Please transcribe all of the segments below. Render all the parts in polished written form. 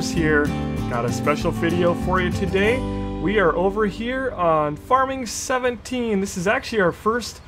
GunninGamerz here. Got a special video for you today. We are over here on Farming 17. This is actually our first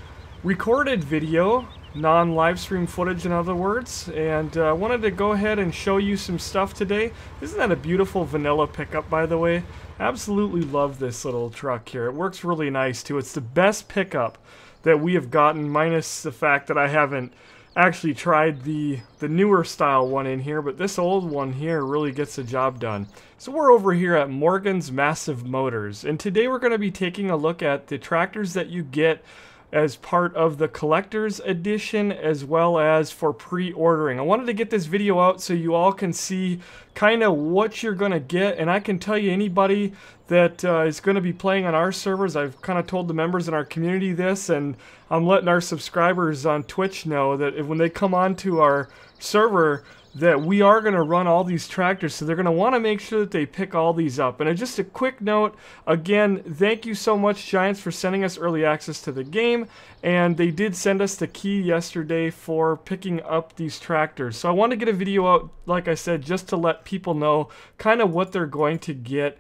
recorded video, non-live stream footage in other words, and I wanted to go ahead and show you some stuff today. Isn't that a beautiful vanilla pickup, by the way? Absolutely love this little truck here. It works really nice too. It's the best pickup that we have gotten, minus the fact that I haven't actually tried the newer style one in here, but this old one here really gets the job done. So we're over here at Morgan's Massive Motors, and today we're going to be taking a look at the tractors that you get as part of the collector's edition, as well as for pre-ordering. I wanted to get this video out so you all can see kind of what you're gonna get, and I can tell you, anybody that is gonna be playing on our servers, I've kind of told the members in our community this, and I'm letting our subscribers on Twitch know that if, when they come onto our server, that we are going to run all these tractors, so they're going to want to make sure that they pick all these up. And just a quick note, again, thank you so much, Giants, for sending us early access to the game, and they did send us the key yesterday for picking up these tractors. So I want to get a video out, like I said, just to let people know kind of what they're going to get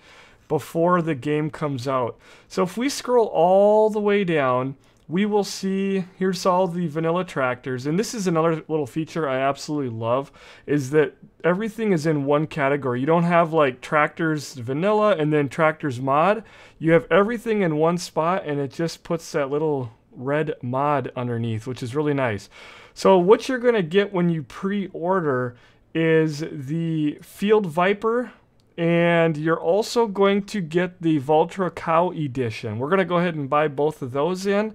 before the game comes out. So if we scroll all the way down, we will see, here's all the vanilla tractors, and this is another little feature I absolutely love, is that everything is in one category. You don't have like tractors vanilla and then tractors mod. You have everything in one spot, and it just puts that little red mod underneath, which is really nice. So what you're going to get when you pre-order is the Field Viper, and you're also going to get the Valtra Cow Edition. We're going to go ahead and buy both of those in,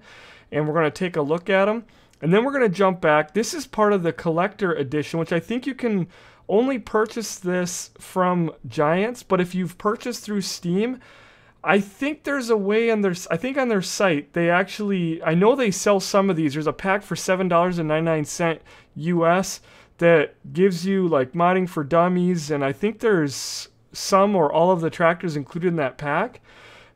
and we're going to take a look at them. And then we're going to jump back. This is part of the Collector Edition, which I think you can only purchase this from Giants, but if you've purchased through Steam, I think there's a way on their, I think on their site, they actually, I know they sell some of these. There's a pack for $7.99 US that gives you like modding for dummies, and I think there's some or all of the tractors included in that pack.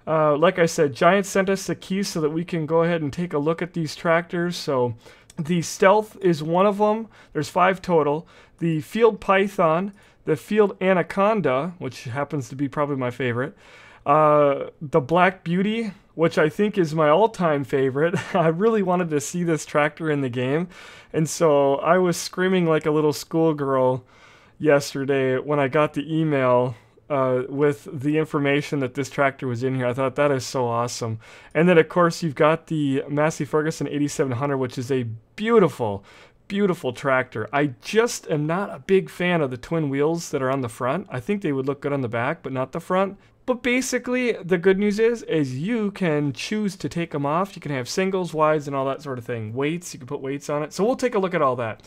Like I said, Giants sent us the keys so that we can go ahead and take a look at these tractors. So the Stealth is one of them. There's 5 total. The Field Python, the Field Anaconda, which happens to be probably my favorite, the Black Beauty, which I think is my all-time favorite. I really wanted to see this tractor in the game, and so I was screaming like a little schoolgirl yesterday when I got the email with the information that this tractor was in here. I thought, that is so awesome. And then of course you've got the Massey Ferguson 8700, which is a beautiful, beautiful tractor. I just am not a big fan of the twin wheels that are on the front. I think they would look good on the back, but not the front. But basically, the good news is you can choose to take them off. You can have singles, wides, and all that sort of thing. Weights, you can put weights on it. So we'll take a look at all that.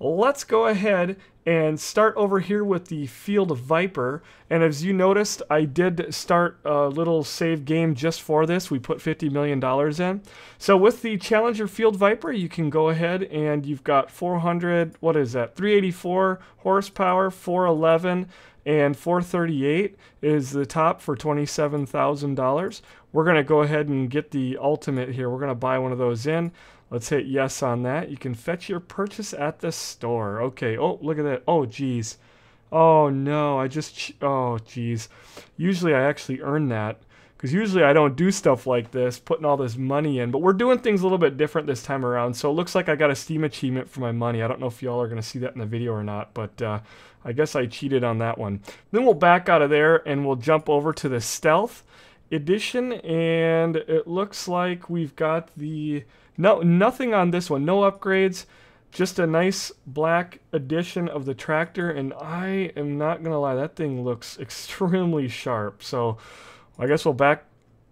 Let's go ahead and start over here with the Field Viper. And as you noticed, I did start a little save game just for this. We put $50 million in. So with the Challenger Field Viper, you can go ahead and you've got 400, what is that, 384 horsepower, 411, and 438 is the top for $27,000. We're going to go ahead and get the ultimate here. We're going to buy one of those in. Let's hit yes on that. You can fetch your purchase at the store. Okay. Oh, look at that. Oh, geez. Oh, no. I just... Oh, geez. Usually I actually earn that, because usually I don't do stuff like this, putting all this money in. But we're doing things a little bit different this time around. So it looks like I got a Steam achievement for my money. I don't know if y'all are going to see that in the video or not, but I guess I cheated on that one. Then we'll back out of there and we'll jump over to the Stealth Edition. And it looks like we've got the... No, nothing on this one. No upgrades. Just a nice black edition of the tractor. And I am not going to lie, that thing looks extremely sharp. So I guess we'll back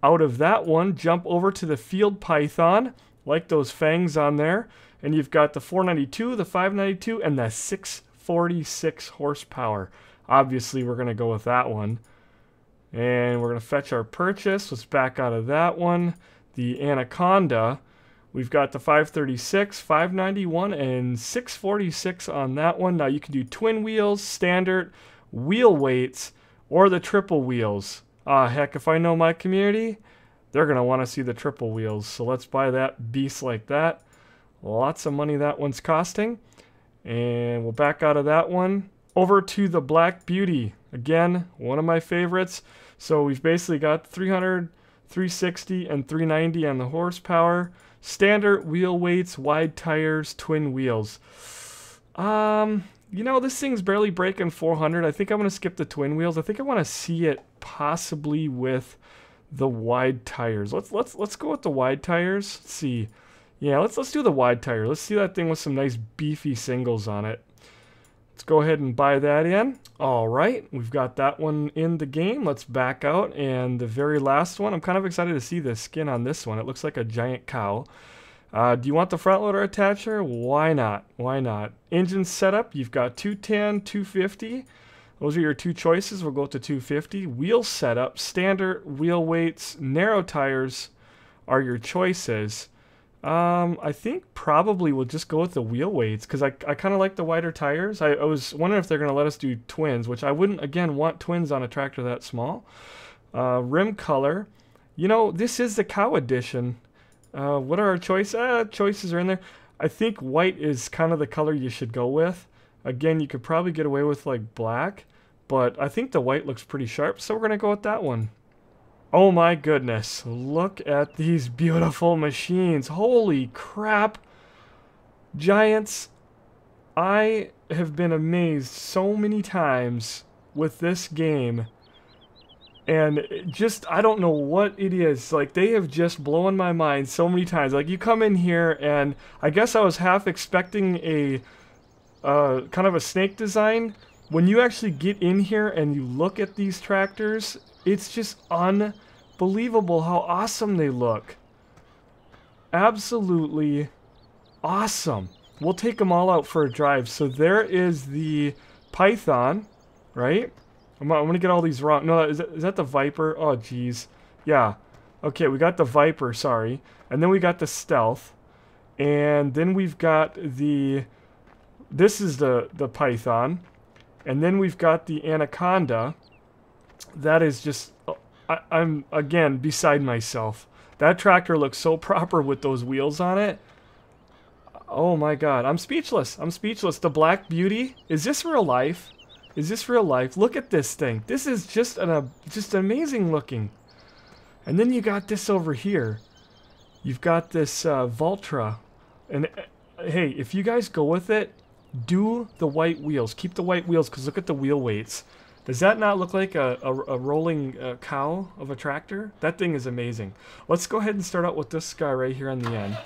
out of that one. Jump over to the Field Python. Like those fangs on there. And you've got the 492, the 592, and the 646 horsepower. Obviously, we're going to go with that one. And we're going to fetch our purchase. Let's back out of that one. The Anaconda. We've got the 536, 591, and 646 on that one. Now you can do twin wheels, standard, wheel weights, or the triple wheels. Heck, if I know my community, they're going to want to see the triple wheels. So let's buy that beast like that. Lots of money that one's costing. And we'll back out of that one. Over to the Black Beauty. Again, one of my favorites. So we've basically got 300, 360, and 390 on the horsepower. Standard wheel weights, wide tires, twin wheels. You know, this thing's barely breaking 400. I think I'm going to skip the twin wheels. I think I want to see it possibly with the wide tires. Let's go with the wide tires. Let's see. Yeah, let's do the wide tire. Let's see that thing with some nice beefy singles on it. Let's go ahead and buy that in. All right, we've got that one in the game. Let's back out, and the very last one. I'm kind of excited to see the skin on this one. It looks like a giant cow. Do you want the front loader attacher? Why not? Why not? Engine setup, you've got 210, 250. Those are your two choices. We'll go to 250. Wheel setup, standard wheel weights, narrow tires are your choices. I think probably we'll just go with the wheel weights because I kind of like the wider tires. I was wondering if they're going to let us do twins, which I wouldn't, again, want twins on a tractor that small. Rim color. You know, this is the Cow Edition. What are our choices? Choices are in there. I think white is kind of the color you should go with. Again, you could probably get away with like black, but I think the white looks pretty sharp, so we're going to go with that one. Oh my goodness, look at these beautiful machines. Holy crap. Giants, I have been amazed so many times with this game. And just, I don't know what it is. Like, they have just blown my mind so many times. Like, you come in here and I guess I was half expecting a kind of a snake design. When you actually get in here and you look at these tractors, it's just unbelievable how awesome they look. Absolutely awesome. We'll take them all out for a drive. So there is the Python, right? I'm going to get all these wrong. No, is that the Viper? Oh, geez. Yeah. Okay, we got the Viper, sorry. And then we got the Stealth. And then we've got the... This is the Python. And then we've got the Anaconda. That is just, I'm again beside myself. That tractor looks so proper with those wheels on it. Oh my god, I'm speechless. I'm speechless. The Black Beauty, is this real life? Is this real life? Look at this thing. This is just just amazing looking. And then you got this over here. You've got this Valtra, and hey, if you guys go with it, do the white wheels. Keep the white wheels because look at the wheel weights. Does that not look like a rolling cow of a tractor? That thing is amazing. Let's go ahead and start out with this guy right here on the end.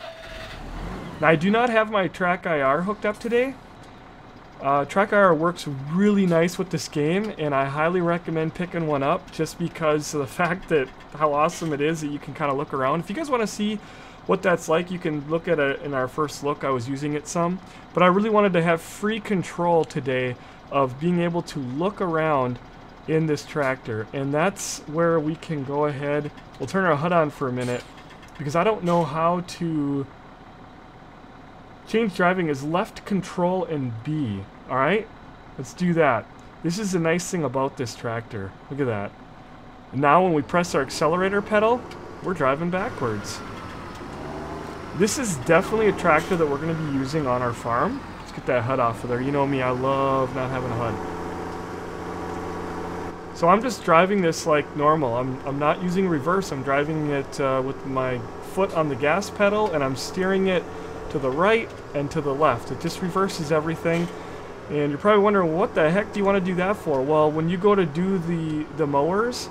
Now, I do not have my TrackIR hooked up today. TrackIR works really nice with this game, and I highly recommend picking one up just because of the fact that how awesome it is that you can kind of look around. If you guys want to see what that's like, you can look at it in our first look. I was using it some, but I really wanted to have free control today of being able to look around in this tractor, and that's where we can go ahead. We'll turn our HUD on for a minute because I don't know how to change driving. Is left control and B. All right, let's do that. This is the nice thing about this tractor. Look at that. Now when we press our accelerator pedal, we're driving backwards. This is definitely a tractor that we're going to be using on our farm. Get that HUD off of there. You know me, I love not having a HUD. So I'm just driving this like normal. I'm not using reverse. I'm driving it with my foot on the gas pedal, and I'm steering it to the right and to the left. It just reverses everything. And you're probably wondering, what the heck do you want to do that for? Well, when you go to do the mowers,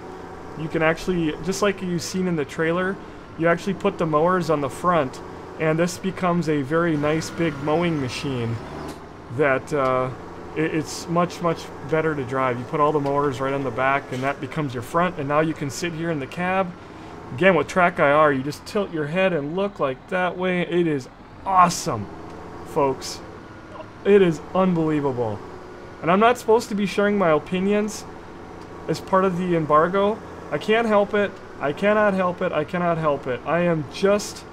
you can actually, just like you've seen in the trailer, you actually put the mowers on the front, and this becomes a very nice big mowing machine that it's much better to drive. You put all the mowers right on the back, and that becomes your front, and now you can sit here in the cab. Again, with TrackIR, you just tilt your head and look like that way. It is awesome, folks. It is unbelievable. And I'm not supposed to be sharing my opinions as part of the embargo. I can't help it. I cannot help it. I cannot help it. I am just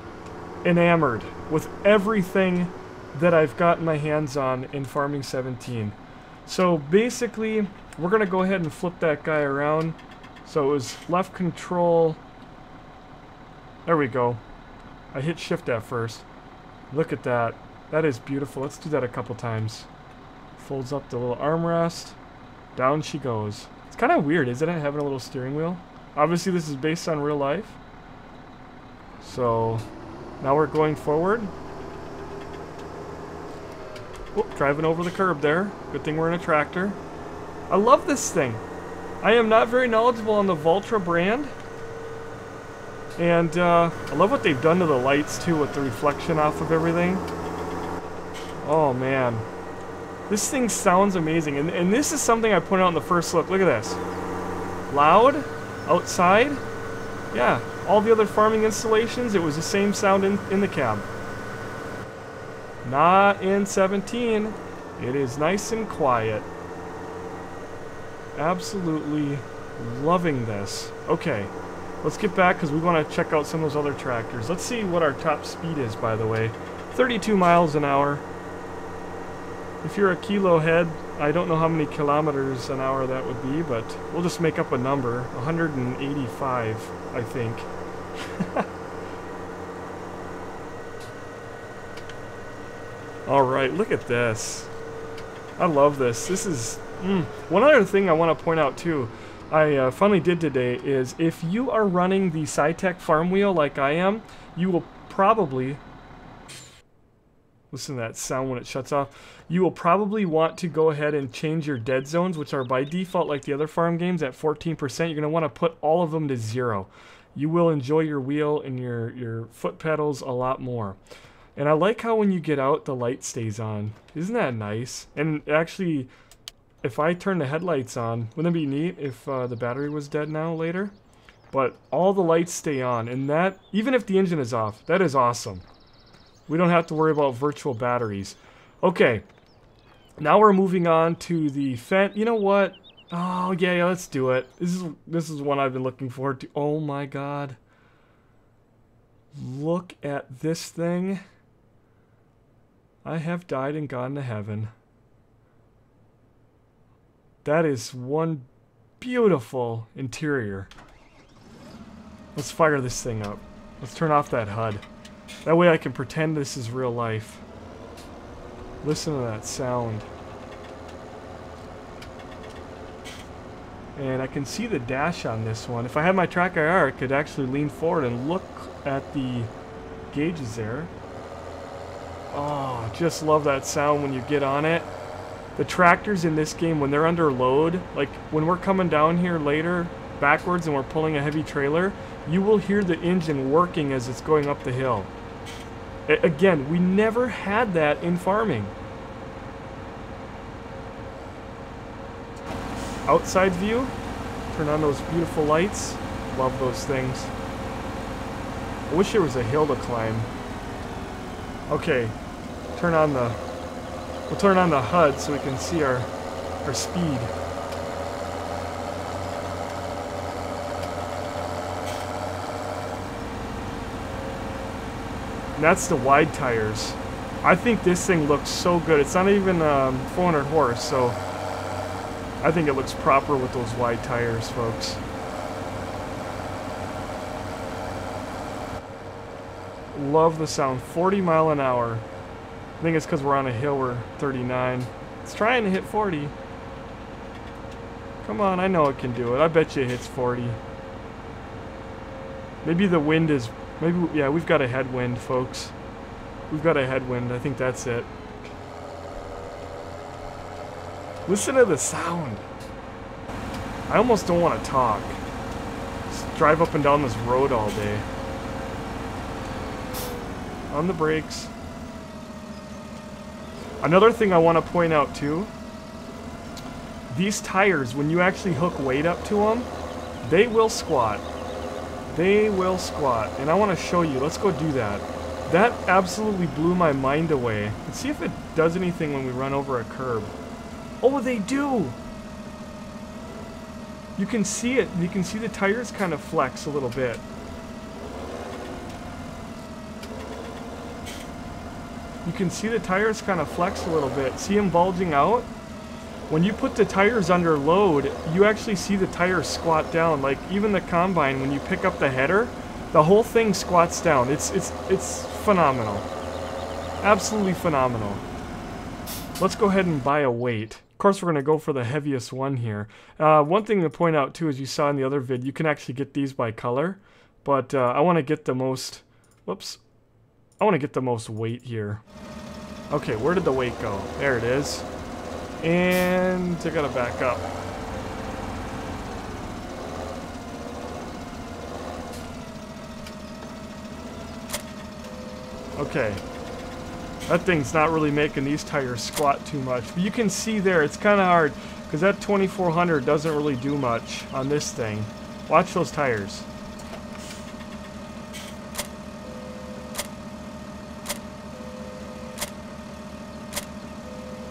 enamored with everything that I've gotten my hands on in Farming 17. So basically, we're going to go ahead and flip that guy around. So it was left control. There we go. I hit shift at first. Look at that. That is beautiful. Let's do that a couple times. Folds up the little armrest. Down she goes. It's kind of weird, isn't it, having a little steering wheel? Obviously, this is based on real life. So, now we're going forward. Oh, driving over the curb there. Good thing we're in a tractor. I love this thing. I am not very knowledgeable on the Valtra brand. And I love what they've done to the lights, too, with the reflection off of everything. Oh, man. This thing sounds amazing. And this is something I pointed out in the first look. Look at this. Loud. Outside. Yeah. All the other farming installations, it was the same sound in the cab. Not in 17. It is nice and quiet. Absolutely loving this. Okay. Let's get back because we want to check out some of those other tractors. Let's see what our top speed is, by the way. 32 miles an hour. If you're a kilo head, I don't know how many kilometers an hour that would be, but we'll just make up a number. 185, I think. Alright, look at this. I love this. This is... One other thing I want to point out, too, I finally did today is if you are running the SciTech farm wheel like I am, you will probably... Listen to that sound when it shuts off. You will probably want to go ahead and change your dead zones, which are by default like the other farm games at 14%. You're going to want to put all of them to 0. You will enjoy your wheel and your foot pedals a lot more. And I like how when you get out, the light stays on. Isn't that nice? And actually, if I turn the headlights on, wouldn't it be neat if the battery was dead now later? But all the lights stay on, and that, even if the engine is off, that is awesome. We don't have to worry about virtual batteries. Okay, now we're moving on to the fence. You know what? Oh yeah, let's do it. This is one I've been looking forward to. Oh my god! Look at this thing. I have died and gone to heaven. That is one beautiful interior. Let's fire this thing up. Let's turn off that HUD. That way I can pretend this is real life. Listen to that sound. And I can see the dash on this one. If I had my TrackIR, I could actually lean forward and look at the gauges there. Oh, just love that sound when you get on it. The tractors in this game, when they're under load, like when we're coming down here later, backwards and we're pulling a heavy trailer, you will hear the engine working as it's going up the hill. Again, we never had that in farming. Outside view, turn on those beautiful lights. Love those things. I wish there was a hill to climb. Okay, we'll turn on the HUD so we can see our speed. That's the wide tires. I think this thing looks so good. It's not even 400 horse, so I think it looks proper with those wide tires, folks. Love the sound. 40 mile an hour. I think it's because we're on a hill. We're 39. It's trying to hit 40. Come on, I know it can do it. I bet you it hits 40. Maybe the wind is... Maybe, yeah, we've got a headwind, folks. We've got a headwind. I think that's it. Listen to the sound. I almost don't want to talk. Just drive up and down this road all day. On the brakes. Another thing I want to point out, too. These tires, when you actually hook weight up to them, they will squat. They will squat, and I want to show you. Let's go do that. That absolutely blew my mind away. Let's see if it does anything when we run over a curb. Oh, they do! You can see it. You can see the tires kind of flex a little bit. You can see the tires kind of flex a little bit. See them bulging out? When you put the tires under load, you actually see the tires squat down. Like even the combine, when you pick up the header, the whole thing squats down. It's phenomenal. Absolutely phenomenal. Let's go ahead and buy a weight. course we're going to go for the heaviest one here. One thing to point out too, as you saw in the other vid, you can actually get these by color, but I want to get the most, whoops, I want to get the most weight here. Okay, where did the weight go? There it is. And I gotta back up. Okay. That thing's not really making these tires squat too much. But you can see there, it's kind of hard, because that 2400 doesn't really do much on this thing. Watch those tires.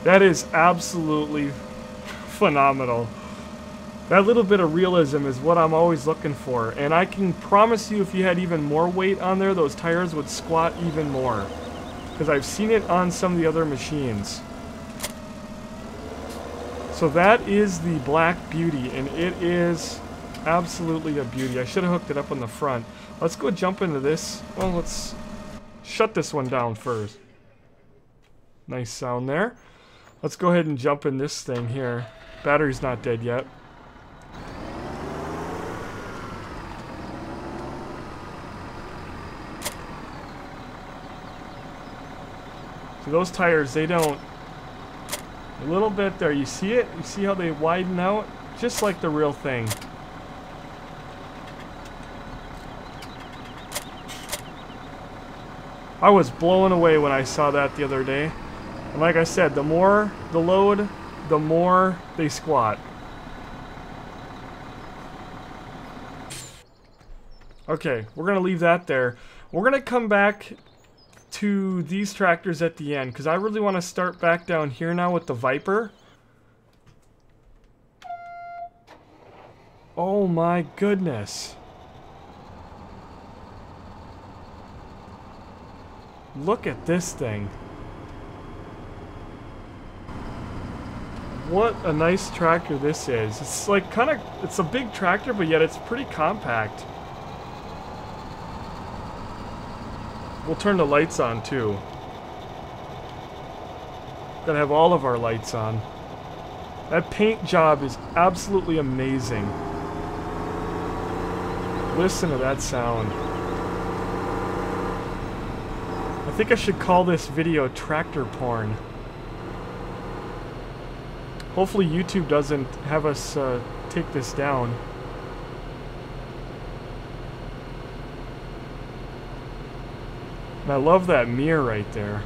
That is absolutely phenomenal. That little bit of realism is what I'm always looking for. And I can promise you, if you had even more weight on there, those tires would squat even more. Because I've seen it on some of the other machines. So that is the Black Beauty, and it is absolutely a beauty. I should have hooked it up on the front. Let's go jump into this. Well, let's shut this one down first. Nice sound there. Let's go ahead and jump in this thing here. Battery's not dead yet. So those tires, they don't... A little bit there, you see it? You see how they widen out? Just like the real thing. I was blown away when I saw that the other day. And like I said, the more the load, the more they squat. Okay, we're going to leave that there. We're going to come back to these tractors at the end, because I really want to start back down here now with the Viper. Oh my goodness. Look at this thing. What a nice tractor this is. It's like kind of, it's a big tractor, but yet it's pretty compact. We'll turn the lights on too. Gotta have all of our lights on. That paint job is absolutely amazing. Listen to that sound. I think I should call this video tractor porn. Hopefully YouTube doesn't have us take this down. And I love that mirror right there.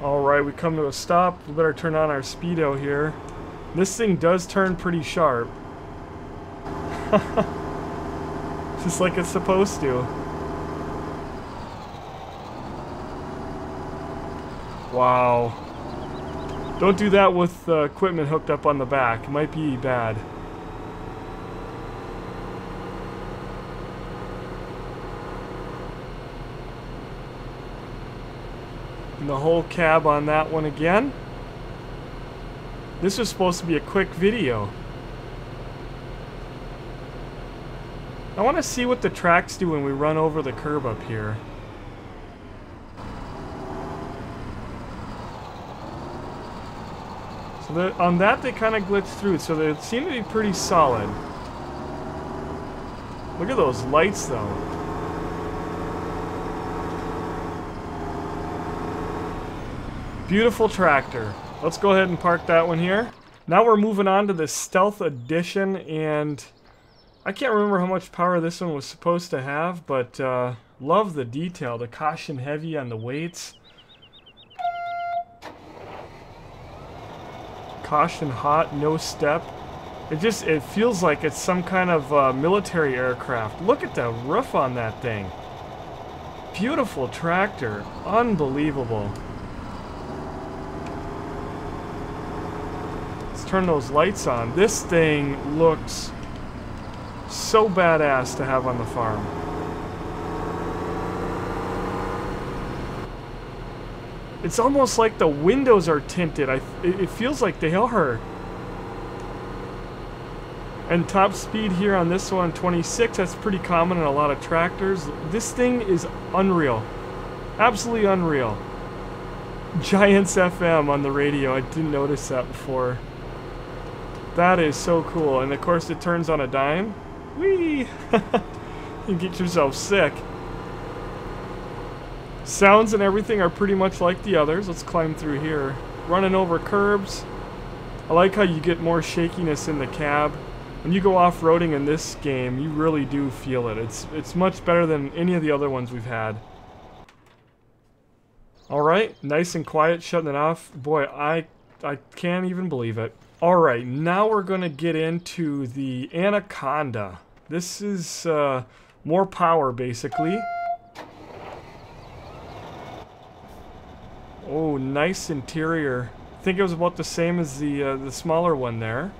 Alright, we come to a stop. We better turn on our speedo here. This thing does turn pretty sharp. Just like it's supposed to. Wow. Don't do that with the equipment hooked up on the back. It might be bad. And the whole cab on that one again. This was supposed to be a quick video. I want to see what the tracks do when we run over the curb up here. On that, they kind of glitched through, so they seem to be pretty solid. Look at those lights, though. Beautiful tractor. Let's go ahead and park that one here. Now we're moving on to the Stealth Edition, and I can't remember how much power this one was supposed to have, but love the detail, the caution heavy on the weights. Caution hot, no step. It just, it feels like it's some kind of military aircraft. Look at the roof on that thing. Beautiful tractor. Unbelievable. Let's turn those lights on. This thing looks so badass to have on the farm. It's almost like the windows are tinted. It feels like they are. And top speed here on this one, 26. That's pretty common in a lot of tractors. This thing is unreal. Absolutely unreal. Giants FM on the radio. I didn't notice that before. That is so cool. And of course it turns on a dime. Whee! You get yourself sick. Sounds and everything are pretty much like the others. Let's climb through here. Running over curbs. I like how you get more shakiness in the cab. When you go off-roading in this game, you really do feel it. It's much better than any of the other ones we've had. Alright, nice and quiet, shutting it off. Boy, I can't even believe it. Alright, now we're going to get into the Anaconda. This is more power, basically. Oh, nice interior. I think it was about the same as the smaller one there.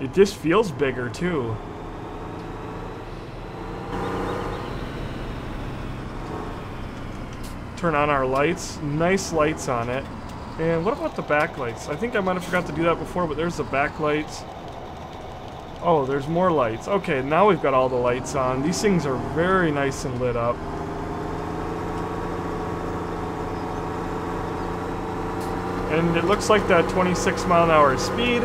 It just feels bigger too. Turn on our lights. Nice lights on it. And what about the backlights? I think I might have forgot to do that before, but there's the backlights. Oh, there's more lights. Okay, now we've got all the lights on. These things are very nice and lit up. And it looks like that 26 mile an hour speed.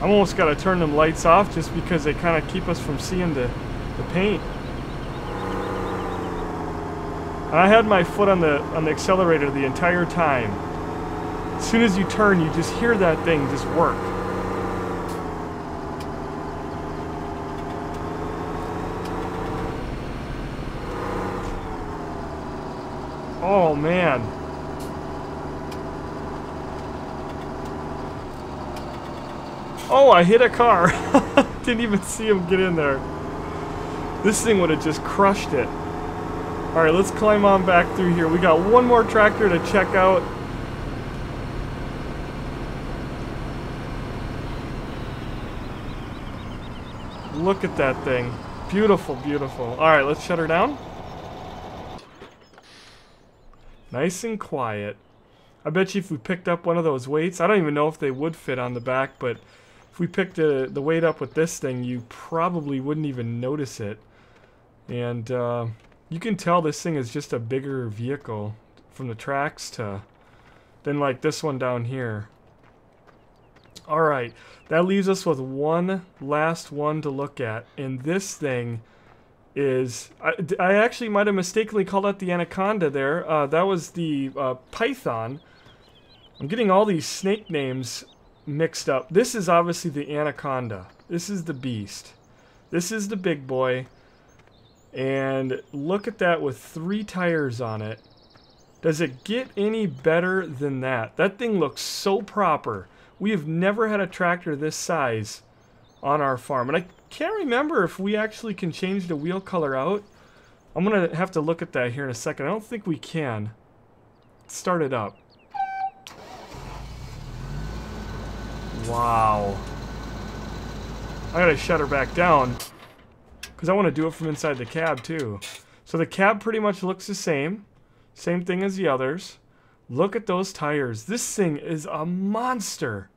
I almost got to turn them lights off just because they kind of keep us from seeing the paint. And I had my foot on the accelerator the entire time. As soon as you turn, you just hear that thing just work. Oh man. Oh, I hit a car. Didn't even see him get in there. This thing would have just crushed it. Alright, let's climb on back through here. We got one more tractor to check out. Look at that thing. Beautiful, beautiful. Alright, let's shut her down. Nice and quiet. I bet you if we picked up one of those weights, I don't even know if they would fit on the back, but if we picked the weight up with this thing, you probably wouldn't even notice it. And you can tell this thing is just a bigger vehicle from the tracks to than like this one down here. Alright, that leaves us with one last one to look at, and this thing is, I actually might have mistakenly called out the Anaconda there. That was the Python. I'm getting all these snake names mixed up. This is obviously the Anaconda. This is the beast. This is the big boy. And look at that with 3 tires on it. Does it get any better than that? That thing looks so proper. We have never had a tractor this size on our farm. And I can't remember if we actually can change the wheel color out. I'm going to have to look at that here in a second. I don't think we can. Let's start it up. Wow. I got to shut her back down because I want to do it from inside the cab too. So the cab pretty much looks the same. Same thing as the others. Look at those tires. This thing is a monster.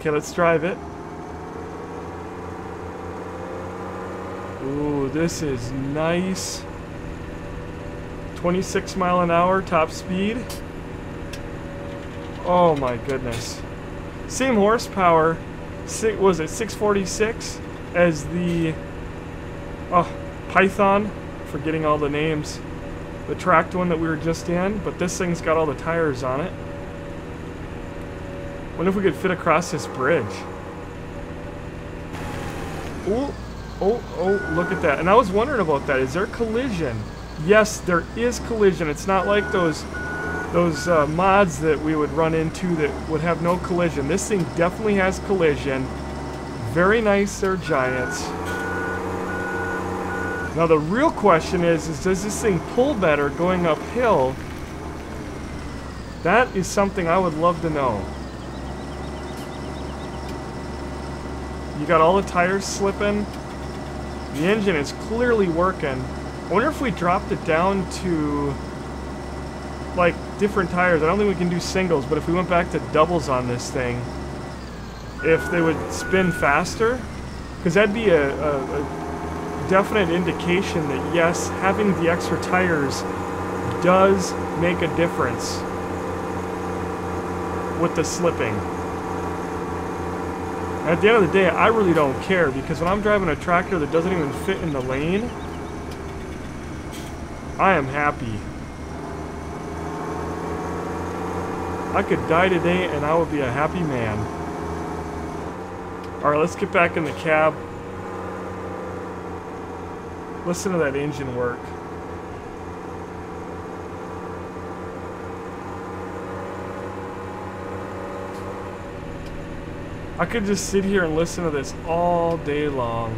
Okay, let's drive it. Ooh, this is nice. 26 mile an hour top speed. Oh my goodness. Same horsepower. Was it 646 as the Python? Forgetting all the names. The tracked one that we were just in, but this thing's got all the tires on it. Wonder if we could fit across this bridge. Oh, look at that. And I was wondering about that. Is there collision? Yes, there is collision. It's not like those mods that we would run into that would have no collision. This thing definitely has collision. Very nice, they're Giants. Now the real question is does this thing pull better going uphill? That is something I would love to know. You got all the tires slipping. The engine is clearly working. I wonder if we dropped it down to like different tires. I don't think we can do singles, but if we went back to doubles on this thing, if they would spin faster, because that'd be a definite indication that yes, having the extra tires does make a difference with the slipping. At the end of the day, I really don't care, because when I'm driving a tractor that doesn't even fit in the lane, I am happy. I could die today and I would be a happy man. Alright, let's get back in the cab. Listen to that engine work. I could just sit here and listen to this all day long.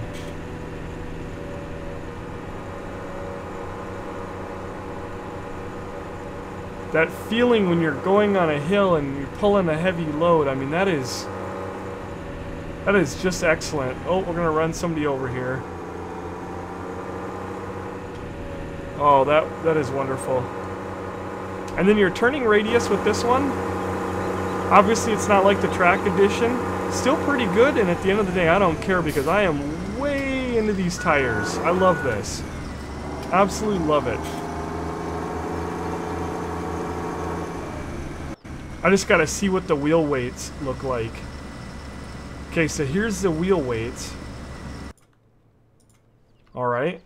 That feeling when you're going on a hill and you're pulling a heavy load, I mean, that is just excellent. Oh, we're gonna run somebody over here. Oh, that is wonderful. And then your turning radius with this one, obviously it's not like the track edition, still pretty good, and at the end of the day I don't care because I am way into these tires. I love this. Absolutely love it. I just gotta see what the wheel weights look like. Okay, so here's the wheel weights. Alright.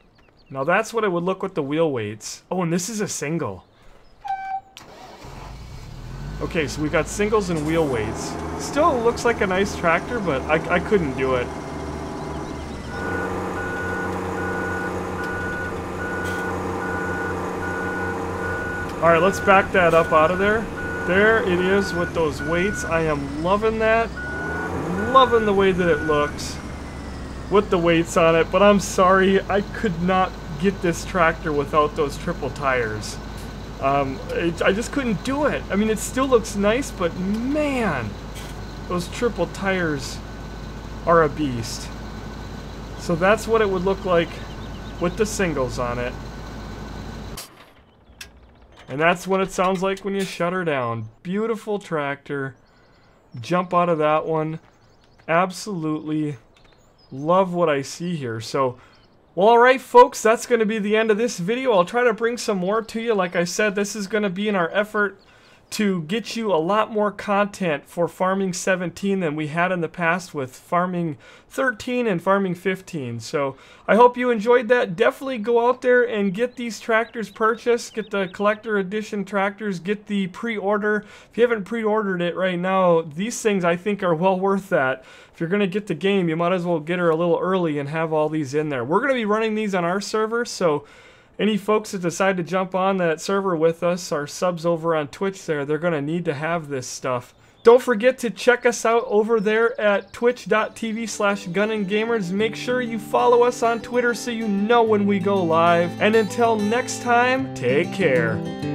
Now that's what it would look with the wheel weights. Oh, and this is a single. Okay, so we've got singles and wheel weights. Still looks like a nice tractor, but I couldn't do it. Alright, let's back that up out of there. There it is with those weights. I am loving that. Loving the way that it looks with the weights on it, but I'm sorry, I could not get this tractor without those triple tires. I just couldn't do it. I mean, it still looks nice, but man, those triple tires are a beast. So that's what it would look like with the singles on it. And that's what it sounds like when you shut her down. Beautiful tractor. Jump out of that one. Absolutely love what I see here. So, well, alright folks, that's going to be the end of this video. I'll try to bring some more to you. Like I said, this is going to be in our effort to get you a lot more content for Farming 17 than we had in the past with Farming 13 and Farming 15. So I hope you enjoyed that. Definitely go out there and get these tractors purchased. Get the collector edition tractors. Get the pre-order. If you haven't pre-ordered it right now, these things I think are well worth that. If you're going to get the game, you might as well get her a little early and have all these in there. We're going to be running these on our server, so any folks that decide to jump on that server with us, our subs over on Twitch there, they're going to need to have this stuff. Don't forget to check us out over there at twitch.tv/GunninGamerz. Make sure you follow us on Twitter so you know when we go live. And until next time, take care.